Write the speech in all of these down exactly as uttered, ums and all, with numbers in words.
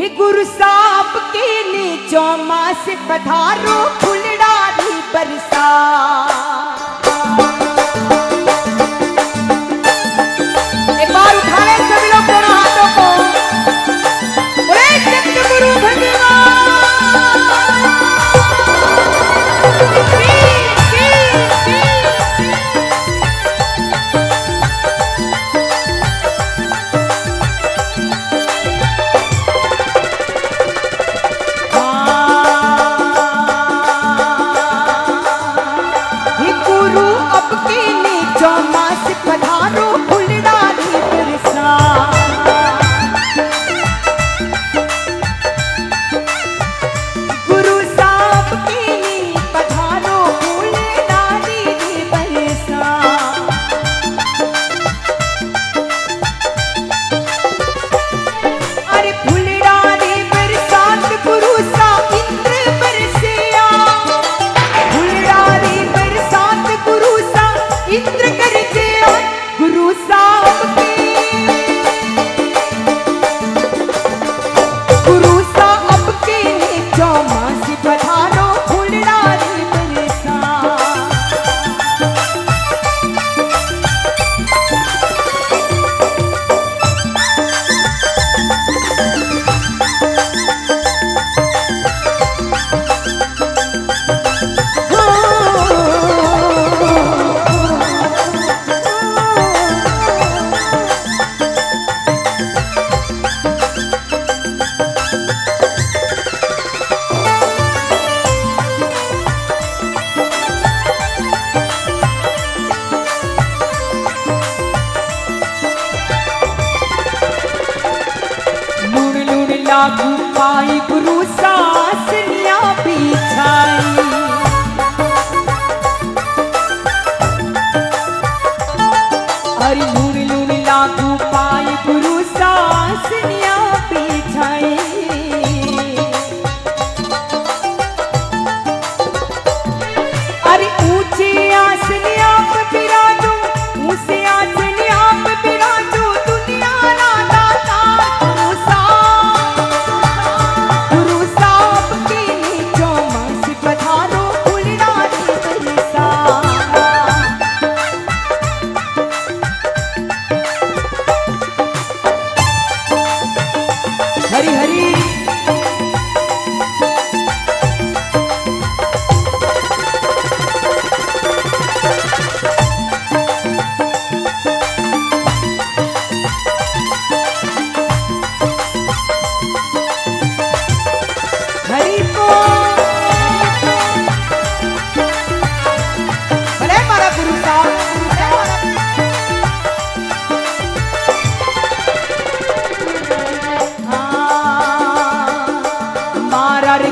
हे गुरु साहब के ने चौमास पधारो फुलडाली बरसा। एक बार उठा ले सभी लोग दोनों हाथों को, बोले सतगुरु पाई गुरु सास लिया बिछाई। अरे लून लून लागू पाई गुरु सास लिया बिछाई। अरे ऊंचे आसन आप बिराजो, ऊंचे आसन आप बिराजो दुनिया ना दाता गुरु साहब।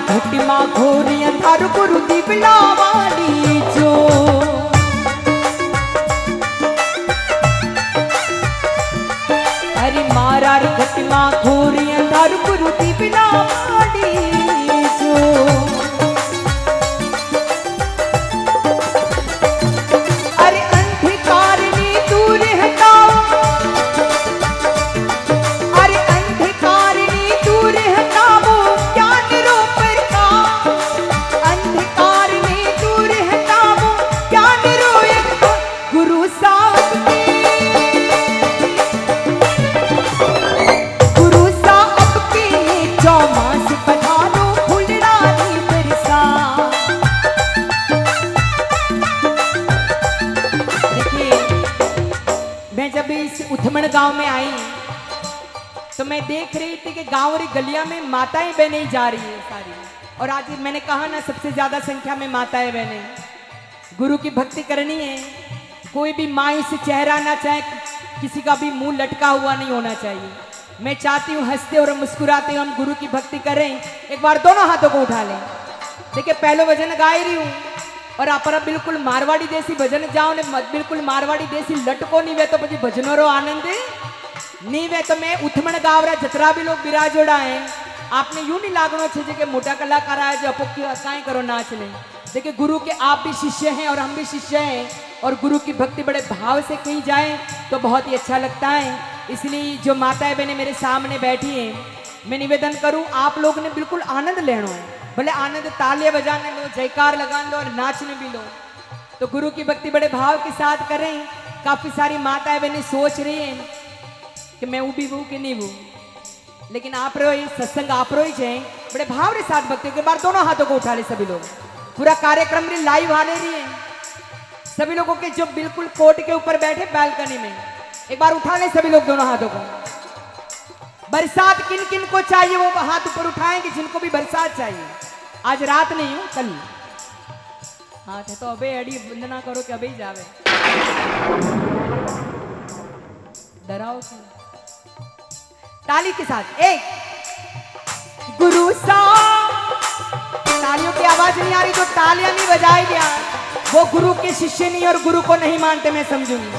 घटिमा घोरी अंधार गुरु दीप लावाली जो, अरे मारा घटिमा घोरी अंधार गुरु दीप लावाली जो। अरे अंधकार ने दूर हटाओ, अरे अंधकार ने दूर हटाओ ज्ञान रूप उथमण गांव में आई तो मैं देख रही थी कि गांव और गलिया में माताएं बहने जा रही है सारी। और आज मैंने कहा ना सबसे ज्यादा संख्या में माताएं बहने। गुरु की भक्ति करनी है, कोई भी मायूस से चेहरा ना चाहे, किसी का भी मुंह लटका हुआ नहीं होना चाहिए। मैं चाहती हूँ हंसते और मुस्कुराते हम गुरु की भक्ति करें। एक बार दोनों हाथों को उठा लें। देखिए पहलो भजन गा रही हूँ और आप बिल्कुल मारवाड़ी देसी भजन जाओ ने, बिल्कुल मारवाड़ी देसी लटको नहीं वे तो पछी भजनो रो आनंद नहीं वे तो। मैं उथमण गावरा जतरा भी लोग बिराजोड़ा है, आपने यूं नहीं लागणो छे कि मोटा कलाकार आया जो अपो काई करो नाच ले। देखिए गुरु के आप भी शिष्य हैं और हम भी शिष्य हैं, और गुरु की भक्ति बड़े भाव से कही जाए तो बहुत ही अच्छा लगता है। इसलिए जो माताएं बहने मेरे सामने बैठी हैं मैं निवेदन करूं आप लोग ने बिल्कुल आनंद लेना है, भले आनंद तालियां बजाने दो, जयकार लगाने दो और नाचने भी लो, तो गुरु की भक्ति बड़े भाव के साथ कर रहे हैं। काफी सारी माताएं बहनें सोच रही हैं कि मैं ऊबी हूं कि नहीं हूं, लेकिन आप रोई सत्संग आप रोई जाए बड़े भाव के साथ भक्ति के बार दोनों हाथों को उठा ले सभी लोग। पूरा कार्यक्रम रे लाइव आने रही है सभी लोगों के, जो बिल्कुल कोट के ऊपर बैठे बालकनी में, एक बार उठा ले सभी लोग दोनों हाथों को। बरसात किन किन को चाहिए वो हाथ ऊपर उठाएंगे, जिनको भी बरसात चाहिए, आज रात नहीं हो कल हाथ है तो अबे अड़ी वंदना करो कि अभी जावे डराओ ताली के साथ। एक गुरु सा तालियों की आवाज नहीं आ रही, जो तालियां नहीं बजाई गया वो गुरु के शिष्य नहीं और गुरु को नहीं मानते, मैं समझूंगी।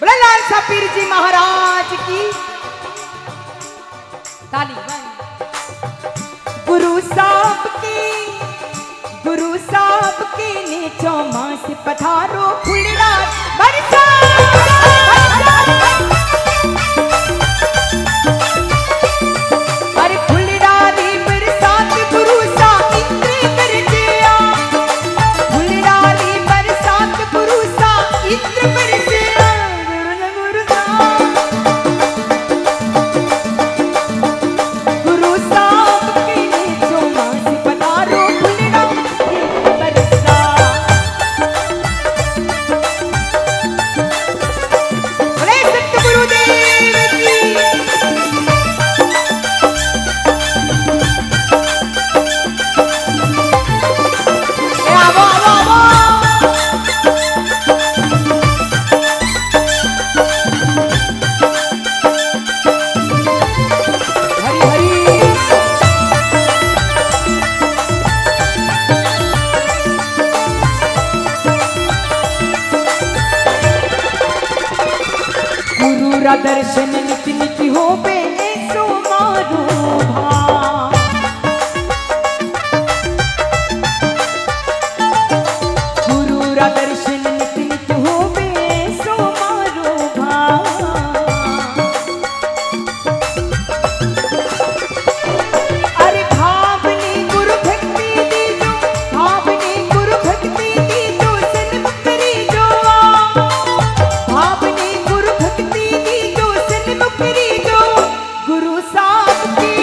बोले लाल साहब पीर जी महाराज की ताली। गुरु साहब की गुरु साहब की ने चौमास पधारो फुल रात बरसात दर्शन नित नित हो पे सो मारू गुरु रा दर्शन नित नित हो पे सो मारू भा अरे भावनी गुरु भक्ति दी जो भावनी गुरु भक्ति दी जो सन करी जो भावनी गुरु भक्ति गुरु साहब की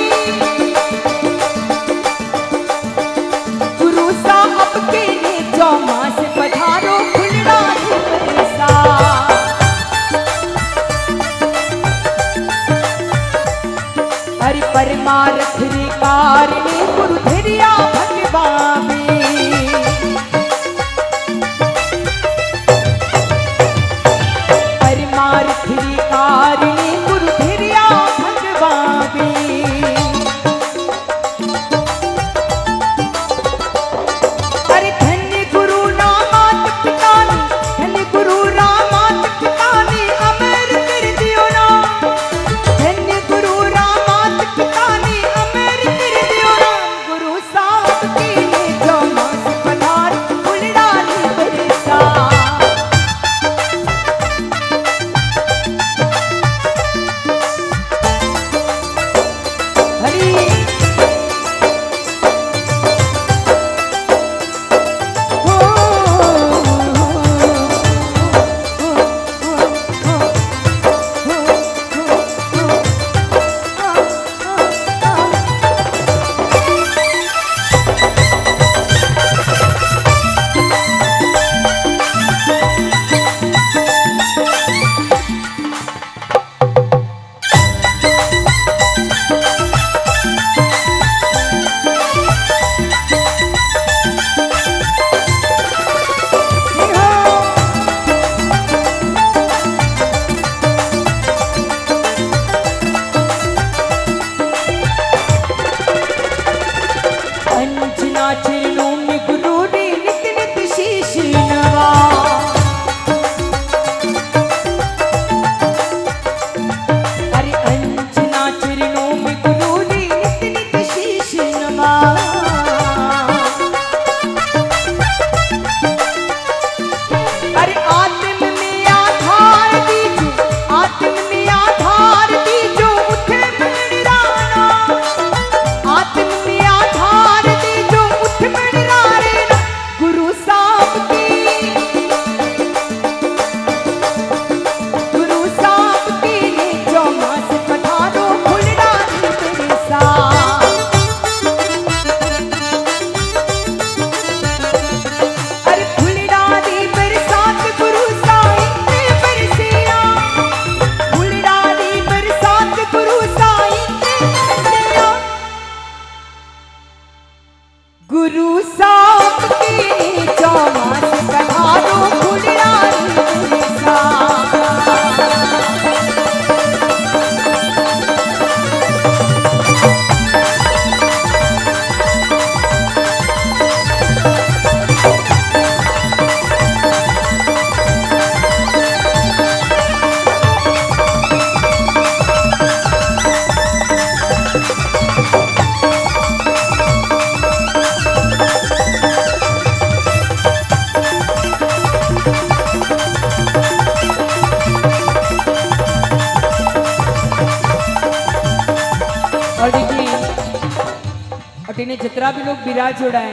તેને जितना भी लोग विराज जोड़ाए।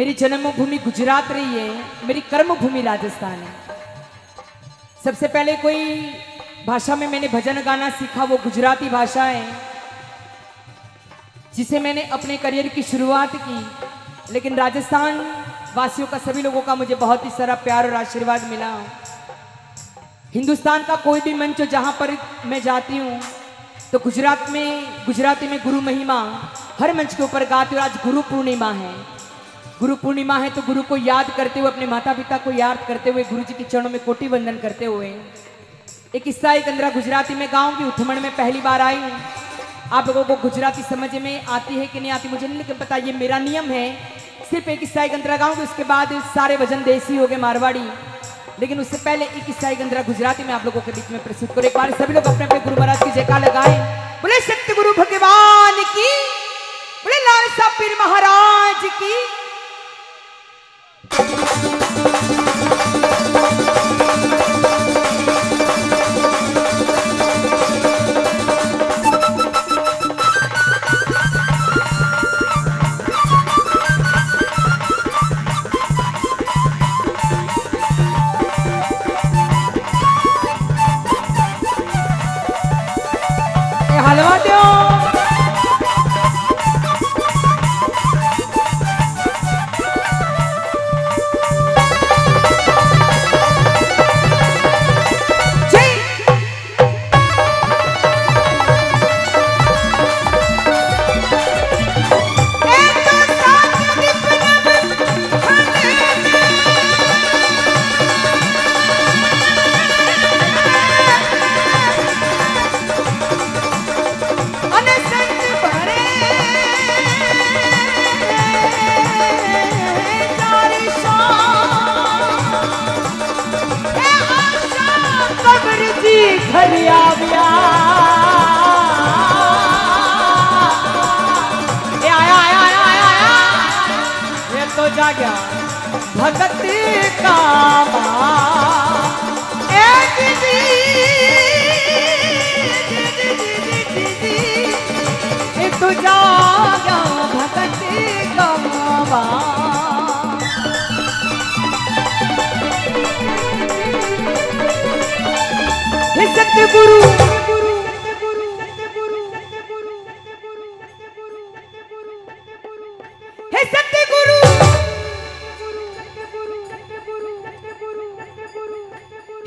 मेरी जन्मभूमि गुजरात रही है, मेरी कर्म भूमि राजस्थान है। सबसे पहले कोई भाषा में मैंने भजन गाना सीखा, वो गुजराती भाषा है, जिसे मैंने अपने करियर की शुरुआत की। लेकिन राजस्थान वासियों का, सभी लोगों का मुझे बहुत ही सारा प्यार और आशीर्वाद मिला। हिंदुस्तान का कोई भी मंच जहाँ पर मैं जाती हूँ तो गुजरात में, गुजराती में गुरु महिमा हर मंच के ऊपर गाती हूँ। आज गुरु पूर्णिमा है, गुरु पूर्णिमा है तो गुरु को याद करते हुए, अपने माता पिता को याद करते हुए, गुरु जी के चरणों में कोटि वंदन करते हुए एक हिस्सा एक अंदरा गुजराती में गाऊंगी। उथमण में पहली बार आई हूँ। आप लोगों को गुजराती समझ में आती है कि नहीं आती मुझे नहीं पता, ये मेरा नियम है। सिर्फ एक हिस्सा एक अंदरा गाऊंगी, उसके बाद सारे भजन देसी हो गए मारवाड़ी। लेकिन उससे पहले एक हिस्सा एक अंदरा गुजराती में आप लोगों के बीच में प्रस्तुत करो। एक बार सभी लोग अपने अपने गुरु महाराज की जयकार लगाए। बोले शक्ति गुरु भगवान की, बोले लाल साहब पीर महाराज की। भगत का तुझा भगत गवा सतगुरु।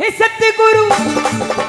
हे सत्य गुरु